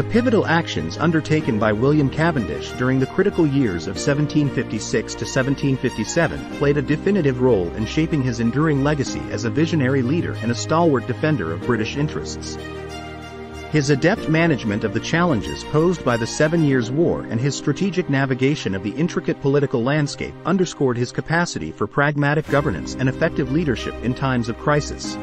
The pivotal actions undertaken by William Cavendish during the critical years of 1756 to 1757 played a definitive role in shaping his enduring legacy as a visionary leader and a stalwart defender of British interests. His adept management of the challenges posed by the 7 Years' War and his strategic navigation of the intricate political landscape underscored his capacity for pragmatic governance and effective leadership in times of crisis.